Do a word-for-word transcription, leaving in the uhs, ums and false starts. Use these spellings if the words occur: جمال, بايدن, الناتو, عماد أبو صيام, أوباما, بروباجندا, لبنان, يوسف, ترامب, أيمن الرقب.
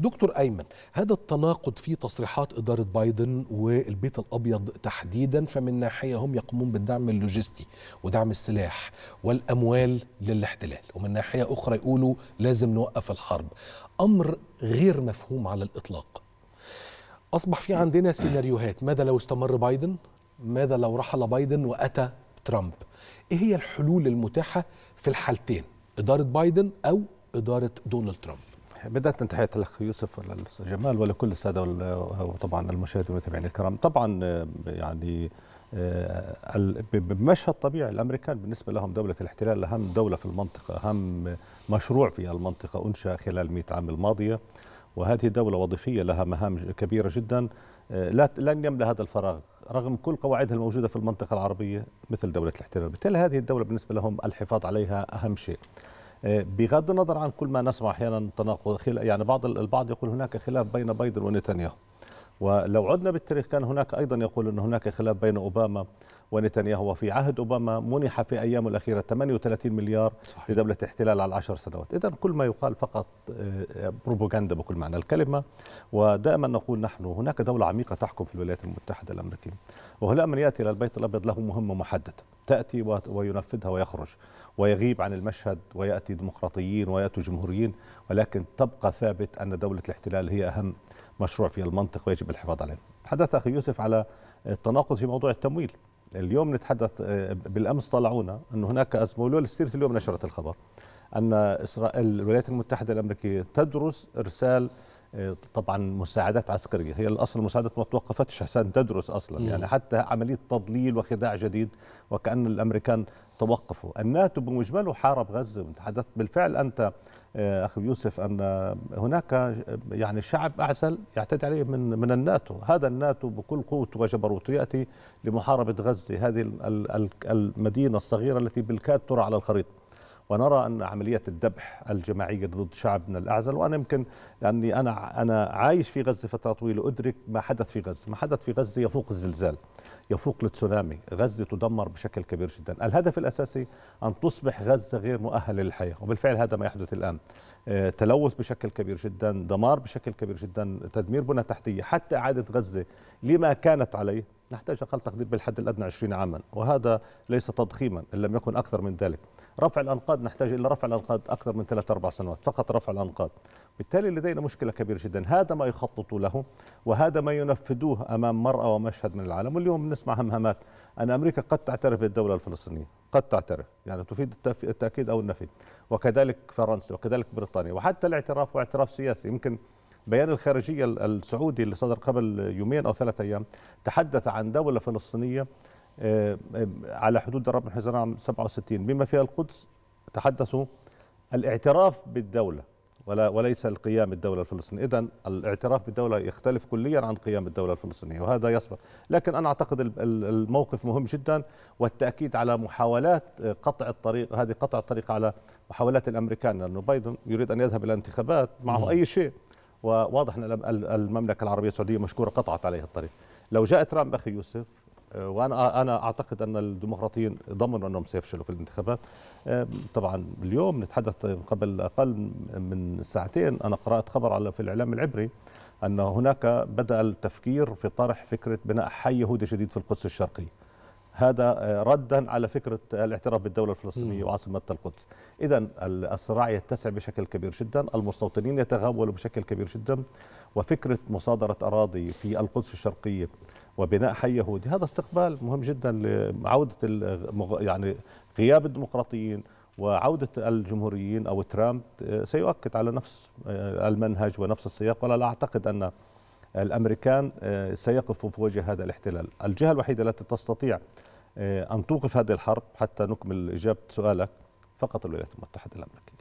دكتور أيمن، هذا التناقض في تصريحات إدارة بايدن والبيت الأبيض تحديدا، فمن ناحية هم يقومون بالدعم اللوجستي ودعم السلاح والأموال للاحتلال، ومن ناحية أخرى يقولوا لازم نوقف الحرب، أمر غير مفهوم على الإطلاق. أصبح في عندنا سيناريوهات، ماذا لو استمر بايدن؟ ماذا لو رحل بايدن وأتى ترامب؟ إيه هي الحلول المتاحة في الحالتين، إدارة بايدن أو إدارة دونالد ترامب؟ بدأت من تحية الأخ يوسف ولا الأستاذ جمال ولا كل السادة وطبعا المشاهدين والمتابعين الكرام. طبعا يعني بمشهد طبيعي الأمريكان بالنسبة لهم دولة الاحتلال أهم دولة في المنطقة، أهم مشروع في المنطقة أنشأ خلال مئة عام الماضية، وهذه دولة وظيفية لها مهام كبيرة جدا لن يملأ هذا الفراغ رغم كل قواعدها الموجودة في المنطقة العربية مثل دولة الاحتلال. بالتالي هذه الدولة بالنسبة لهم الحفاظ عليها أهم شيء، بغض النظر عن كل ما نسمع أحيانا تناقض، يعني بعض البعض يقول هناك خلاف بين بايدن ونتنياهو، ولو عدنا بالتاريخ كان هناك أيضا يقول أن هناك خلاف بين أوباما ونتنياهو، وفي عهد أوباما منح في أيامه الأخيرة ثمانية وثلاثين مليار صحيح. لدولة احتلال على عشر سنوات. إذا كل ما يقال فقط بروباغندا بكل معنى الكلمة، ودائما نقول نحن هناك دولة عميقة تحكم في الولايات المتحدة الأمريكية، وهلا من يأتي إلى البيت الأبيض له مهمة محددة تأتي وينفذها ويخرج ويغيب عن المشهد، ويأتي ديمقراطيين ويأتوا جمهوريين، ولكن تبقى ثابت أن دولة الاحتلال هي أهم مشروع في المنطقة ويجب الحفاظ عليه. حدث أخي يوسف على التناقض في موضوع التمويل. اليوم نتحدث، بالأمس طلعونا أن هناك أزمة، والسيرة اليوم نشرت الخبر أن إسرائيل الولايات المتحدة الأمريكية تدرس إرسال طبعا مساعدات عسكرية، هي الأصل المساعدات ما توقفتش حسن تدرس أصلا مم. يعني حتى عملية تضليل وخداع جديد، وكأن الأمريكان توقفوا. الناتو بمجمله حارب غزة، وتحدثت بالفعل أنت أخي يوسف أن هناك يعني شعب أعزل يعتدي عليه من من الناتو، هذا الناتو بكل قوته وجبروته يأتي لمحاربة غزة، هذه المدينة الصغيرة التي بالكاد ترى على الخريطة، ونرى أن عملية الذبح الجماعية ضد شعبنا الأعزل. وأنا يمكن لأني أنا أنا عايش في غزة فترة طويلة أدرك ما حدث في غزة، ما حدث في غزة يفوق الزلزال، يفوق التسونامي، غزة تدمر بشكل كبير جدا. الهدف الأساسي أن تصبح غزة غير مؤهلة للحياة، وبالفعل هذا ما يحدث الآن، تلوث بشكل كبير جدا، دمار بشكل كبير جدا، تدمير بنى تحتية، حتى إعادة غزة لما كانت عليه نحتاج أقل تقدير بالحد الأدنى عشرين عاما، وهذا ليس تضخيما إن لم يكن أكثر من ذلك. رفع الأنقاض نحتاج إلى رفع الأنقاض أكثر من ثلاث أربع سنوات فقط رفع الأنقاض. بالتالي لدينا مشكلة كبيرة جدا، هذا ما يخططوا له وهذا ما ينفذوه أمام مرأة ومشهد من العالم. واليوم نسمع همهمات أن أمريكا قد تعترف بالدولة الفلسطينية، قد تعترف، يعني تفيد التأكيد أو النفي، وكذلك فرنسا وكذلك بريطانيا، وحتى الاعتراف واعتراف سياسي. يمكن بيان الخارجية السعودي اللي صدر قبل يومين أو ثلاثة أيام تحدث عن دولة فلسطينية على حدود ربع الحزام عام سبعة وستين بما فيها القدس، تحدثوا الاعتراف بالدولة وليس القيام بالدولة الفلسطينية. إذن الاعتراف بالدولة يختلف كليا عن قيام الدولة الفلسطينية، وهذا يصبح، لكن أنا أعتقد الموقف مهم جدا، والتأكيد على محاولات قطع الطريق، هذه قطع الطريق على محاولات الأمريكان، لأنه بايدن يريد أن يذهب إلى انتخابات معه أي شيء، وواضح أن المملكة العربية السعودية مشكورة قطعت عليه الطريق. لو جاء ترامب أخي يوسف، وأنا أنا أعتقد أن الديمقراطيين ضمنوا أنهم سيفشلوا في الانتخابات. طبعا اليوم نتحدث قبل أقل من ساعتين أنا قرأت خبر على في الإعلام العبري أن هناك بدأ التفكير في طرح فكرة بناء حي يهودي جديد في القدس الشرقية، هذا ردا على فكرة الاعتراف بالدولة الفلسطينية وعاصمة القدس. إذا الصراع يتسع بشكل كبير جدا، المستوطنين يتغولوا بشكل كبير جدا، وفكرة مصادرة أراضي في القدس الشرقية وبناء حي يهودي هذا استقبال مهم جدا لعودة يعني غياب الديمقراطيين وعودة الجمهوريين أو ترامب، سيؤكد على نفس المنهج ونفس السياق، ولا لا أعتقد أن الأمريكان سيقفوا في وجه هذا الاحتلال. الجهة الوحيدة التي تستطيع أن توقف هذه الحرب حتى نكمل إجابة سؤالك فقط الولايات المتحدة الأمريكية.